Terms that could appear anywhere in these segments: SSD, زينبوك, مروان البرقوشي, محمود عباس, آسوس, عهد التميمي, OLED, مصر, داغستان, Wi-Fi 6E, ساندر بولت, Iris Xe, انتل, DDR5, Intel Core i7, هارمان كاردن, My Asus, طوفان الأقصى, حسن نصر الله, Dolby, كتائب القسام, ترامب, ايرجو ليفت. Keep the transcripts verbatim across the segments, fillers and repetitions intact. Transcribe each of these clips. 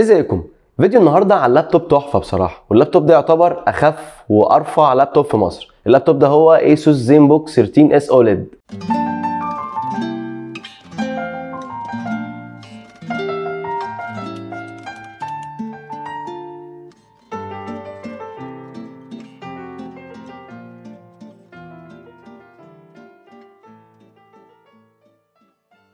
ازيكم؟ فيديو النهارده على اللابتوب تحفه بصراحه، واللابتوب ده يعتبر اخف وارفع لابتوب في مصر. اللابتوب ده هو ايسوس زينبوك ثيرتين اس اوليد.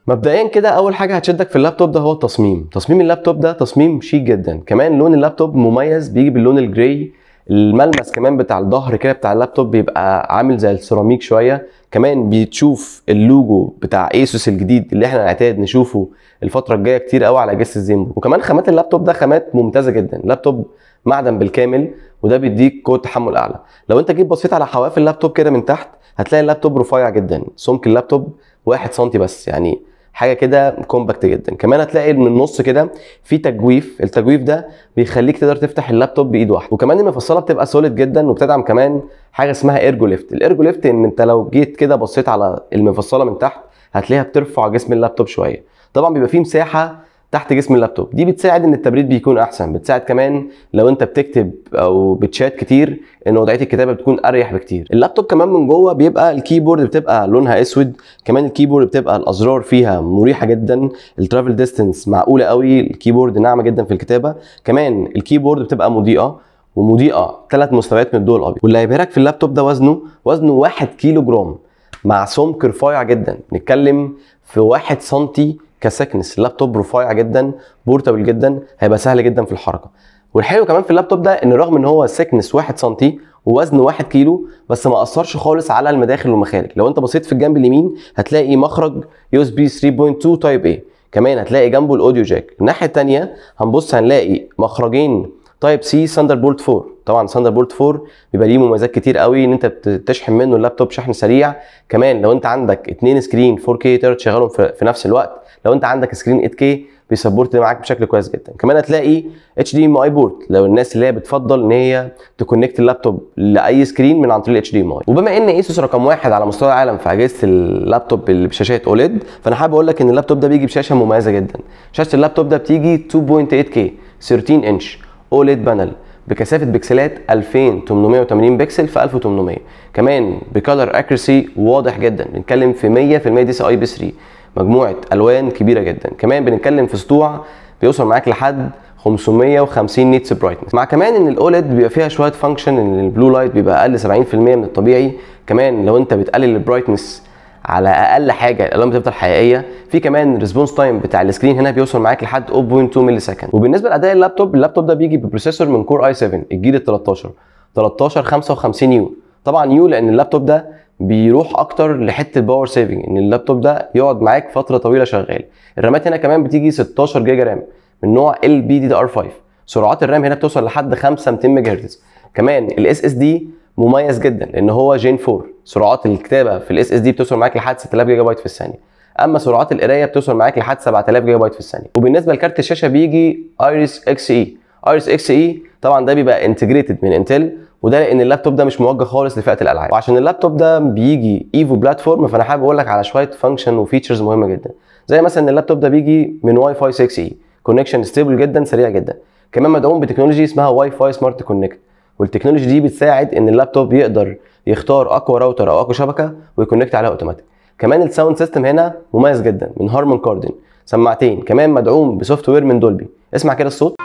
مبدئيا كده اول حاجه هتشدك في اللابتوب ده هو التصميم. تصميم اللابتوب ده تصميم شيك جدا، كمان لون اللابتوب مميز، بيجي باللون الجراي. الملمس كمان بتاع الظهر كده بتاع اللابتوب بيبقى عامل زي السيراميك شويه. كمان بتشوف اللوجو بتاع ايسوس الجديد اللي احنا هنعتاد نشوفه الفتره الجايه كتير قوي على اجهزه الزينبوك. وكمان خامات اللابتوب ده خامات ممتازه جدا، لابتوب معدن بالكامل، وده بيديك قوه تحمل اعلى. لو انت جيت بصيت على حواف اللابتوب كده من تحت هتلاقي اللابتوب رفيع جدا، سمك اللابتوب واحد سنتي بس، يعني حاجه كده كومباكت جدا. كمان هتلاقي من النص كده في تجويف، التجويف ده بيخليك تقدر تفتح اللابتوب بايد واحده. وكمان المفصله بتبقى سوليد جدا، وبتدعم كمان حاجه اسمها ايرجو ليفت. الايرجو ليفت ان انت لو جيت كده بصيت على المفصله من تحت هتلاقيها بترفع جسم اللابتوب شويه، طبعا بيبقى فيه مساحه تحت جسم اللابتوب، دي بتساعد ان التبريد بيكون احسن، بتساعد كمان لو انت بتكتب او بتشات كتير ان وضعيه الكتابه بتكون اريح بكتير. اللابتوب كمان من جوه بيبقى الكيبورد بتبقى لونها اسود، كمان الكيبورد بتبقى الازرار فيها مريحه جدا، الترافل ديستنس معقوله قوي، الكيبورد ناعمه جدا في الكتابه. كمان الكيبورد بتبقى مضيئه ومضيئه ثلاث مستويات من الضوء الابيض. واللي هيبهرك في اللابتوب ده وزنه، وزنه واحد كيلو جرام مع سمك رفيع جدا، نتكلم في واحد سنتي كسكنس. اللابتوب رفيع جدا، بورتابل جدا، هيبقى سهل جدا في الحركه. والحلو كمان في اللابتوب ده ان رغم ان هو سكنس واحد سنتي ووزن واحد كيلو بس ما اثرش خالص على المداخل والمخارج. لو انت بصيت في الجنب اليمين هتلاقي مخرج يو اس بي ثلاثة نقطة اتنين تايب اي، كمان هتلاقي جنبه الاوديو جاك. الناحيه الثانيه هنبص هنلاقي مخرجين تايب سي ساندر بولت أربعة، طبعا ساندر بولت أربعة بيبقى ليه مميزات كتير قوي، ان انت بتشحن منه اللابتوب شحن سريع. كمان لو انت عندك اتنين سكرين فور كيه تقدر تشغلهم في نفس الوقت، لو انت عندك سكرين ايت كيه بيسبورت معاك بشكل كويس جدا. كمان هتلاقي اتش دي ام اي بورت لو الناس اللي هي بتفضل ان هي تكونكت اللابتوب لاي سكرين من عن طريق الاتش دي ام اي. وبما ان ايسوس رقم واحد على مستوى العالم في اجهزه اللابتوب اللي بشاشات اوليد، فانا حابب اقول لك ان اللابتوب ده بيجي بشاشه مميزه جدا. شاشه اللابتوب ده بتيجي اتنين نقطة تمانية كيه تلتاشر انش اوليد بانل بكثافه بكسلات الفين وتمنمية وتمانين بكسل في الف وتمنمية، كمان بكالر اكيرسي واضح جدا، بنتكلم في مية في المية دي سي اي بي ثلاثة، مجموعه الوان كبيره جدا. كمان بنتكلم في سطوع بيوصل معاك لحد خمسمية وخمسين نيتس برايتنس، مع كمان ان الاوليد بيبقى فيها شويه فانكشن ان البلو لايت بيبقى اقل سبعين في المية من الطبيعي. كمان لو انت بتقلل البرايتنس على اقل حاجه الالوان بتفضل حقيقيه. في كمان ريسبونس تايم بتاع السكرين هنا بيوصل معاك لحد صفر نقطة اتنين مللي سكند. وبالنسبه لاداء اللابتوب، اللابتوب ده بيجي ببروسيسور من كور اي سبعة الجيل ال تلتاشر تلتاشر خمسة وخمسين يو، طبعا يو لان اللابتوب ده بيروح اكتر لحته باور سيفنج، ان اللابتوب ده يقعد معاك فتره طويله شغال. الرامات هنا كمان بتيجي ستاشر جيجا رام من نوع ال بي دي دي ار خمسة، سرعات الرام هنا بتوصل لحد خمسة آلاف ومتين ميجا هرتز. كمان الاس اس دي مميز جدا لان هو جين أربعة، سرعات الكتابه في الاس اس دي بتوصل معاك لحد ستة آلاف جيجا بايت في الثانيه، اما سرعات القرايه بتوصل معاك لحد سبعة آلاف جيجا بايت في الثانيه. وبالنسبه لكارت الشاشه بيجي ايريس اكس اي، ايريس اكس اي طبعا ده بيبقى انتجريتد من انتل، وده لان اللابتوب ده مش موجه خالص لفئه الالعاب. وعشان اللابتوب ده بيجي ايفو بلاتفورم، فانا حابب اقول لك على شويه فانكشن وفيتشرز مهمه جدا، زي مثلا اللابتوب ده بيجي من واي فاي ستة اي، كونكشن ستيبل جدا سريع جدا. كمان مدعوم بتكنولوجي اسمها واي فاي سمارت كونكت، والتكنولوجي دي بتساعد ان اللابتوب يقدر يختار اقوى راوتر او اقوى شبكه ويكونكت عليها اوتوماتيك. كمان الساوند سيستم هنا مميز جدا من هارمان كاردن، سماعتين، كمان مدعوم بسوفت وير من دولبي. اسمع كده الصوت،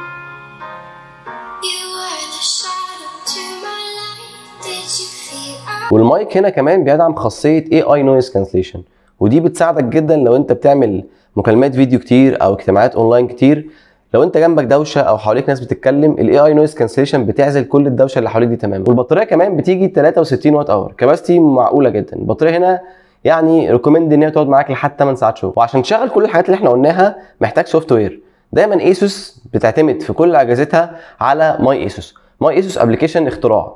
والمايك هنا كمان بيدعم خاصيه اي اي نويز كانسليشن، ودي بتساعدك جدا لو انت بتعمل مكالمات فيديو كتير او اجتماعات اونلاين كتير. لو انت جنبك دوشه او حواليك ناس بتتكلم، الاي اي نويز كانسليشن بتعزل كل الدوشه اللي حواليك دي تماما. والبطاريه كمان بتيجي تلاتة وستين وات اور، كباستي معقوله جدا. البطاريه هنا يعني ريكومند ان هي تقعد معاك لحد تمن ساعات شغل. وعشان تشغل كل الحاجات اللي احنا قلناها محتاج سوفت وير. دايما ايسوس بتعتمد في كل اجهزتها على ماي ايسوس. ماي ايسوس ابلكيشن اختراع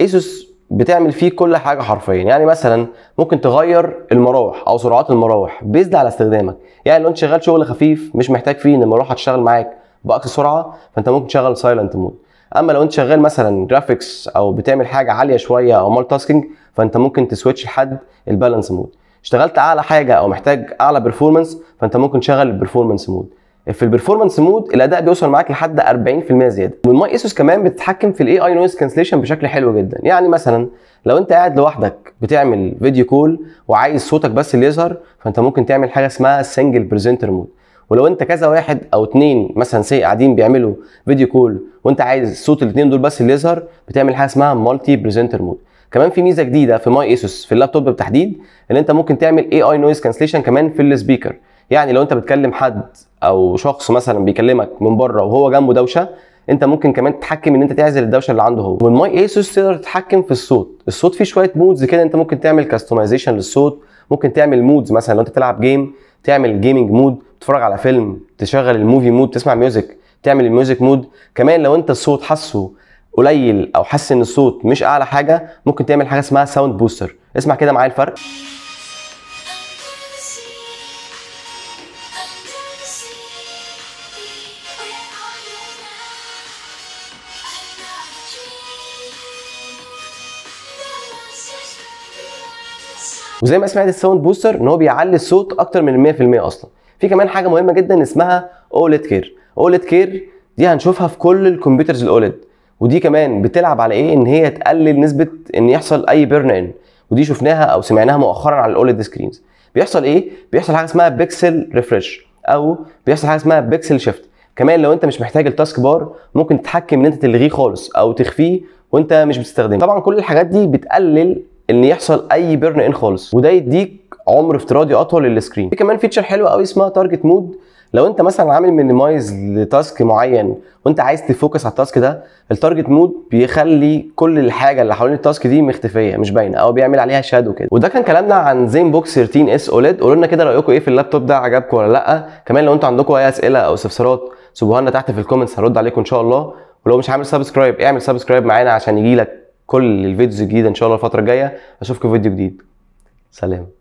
ايسوس بتعمل فيه كل حاجه حرفيا، يعني مثلا ممكن تغير المراوح او سرعات المراوح بيزد على استخدامك. يعني لو انت شغال شغل خفيف مش محتاج فيه ان المروحه تشتغل معاك باقصى سرعه، فانت ممكن تشغل سايلنت مود. اما لو انت شغال مثلا جرافيكس او بتعمل حاجه عاليه شويه او مال تاسكينج، فانت ممكن تسويتش لحد البالانس مود. اشتغلت اعلى حاجه او محتاج اعلى بيرفورمانس، فانت ممكن تشغل البيرفورمانس مود. في البرفورمانس مود الاداء بيوصل معاك لحد أربعين في المية زياده. من ماي اسوس كمان بتتحكم في الاي اي نويز كانسليشن بشكل حلو جدا. يعني مثلا لو انت قاعد لوحدك بتعمل فيديو كول وعايز صوتك بس اللي يظهر، فانت ممكن تعمل حاجه اسمها سنجل بريزنتر مود. ولو انت كذا واحد او اتنين مثلا سي قاعدين بيعملوا فيديو كول وانت عايز صوت الاتنين دول بس اللي يظهر، بتعمل حاجه اسمها مالتي بريزنتر مود. كمان في ميزه جديده في ماي اسوس في اللابتوب بالتحديد، ان انت ممكن تعمل اي اي نويز كانسليشن كمان في السبيكر. يعني لو انت بتكلم حد او شخص مثلا بيكلمك من بره وهو جنبه دوشه، انت ممكن كمان تتحكم ان انت تعزل الدوشه اللي عنده هو. ومن ماي اسوس تقدر تتحكم في الصوت. الصوت فيه شويه مودز كده، انت ممكن تعمل كاستمايزيشن للصوت، ممكن تعمل مودز. مثلا لو انت بتلعب جيم تعمل جيمنج مود، تتفرج على فيلم تشغل الموفي مود، تسمع ميوزك تعمل الميوزك مود. كمان لو انت الصوت حاسه قليل او حاسس ان الصوت مش اعلى حاجه، ممكن تعمل حاجه اسمها ساوند بوستر. اسمع كده معايا الفرق. وزي ما سمعت الساوند بوستر ان هو بيعلي الصوت اكتر من مية في المية اصلا. في كمان حاجه مهمه جدا اسمها اوليد كير. اوليد كير دي هنشوفها في كل الكمبيوترز الاوليد، ودي كمان بتلعب على ايه؟ ان هي تقلل نسبه ان يحصل اي بيرن ان، ودي شفناها او سمعناها مؤخرا على الاوليد سكرينز. بيحصل ايه؟ بيحصل حاجه اسمها بيكسل ريفريش، او بيحصل حاجه اسمها بيكسل شيفت. كمان لو انت مش محتاج التاسك بار ممكن تتحكم ان انت تلغيه خالص او تخفيه وانت مش بتستخدمه. طبعا كل الحاجات دي بتقلل ان يحصل اي بيرن ان خالص، وده يديك عمر افتراضي اطول للسكرين. في كمان فيتشر حلوه قوي اسمها تارجت مود. لو انت مثلا عامل مينيمايز لتاسك معين وانت عايز تفوكس على التاسك ده، التارجت مود بيخلي كل الحاجه اللي حوالين التاسك دي مختفيه مش باينه، او بيعمل عليها شادو كده. وده كان كلامنا عن زين بوك تلتاشر اس اوليد. قولوا لنا كده رايكم ايه في اللابتوب ده، عجبكم ولا لا؟ كمان لو انتوا عندكم اي اسئله او استفسارات سيبوها لنا تحت في الكومنتس، هرد عليكم ان شاء الله. ولو مش عامل سبسكرايب اعمل سبسكرايب معانا عشان يجيلك كل الفيديوز الجديده ان شاء الله الفتره الجايه. اشوفكم في فيديو جديد، سلام.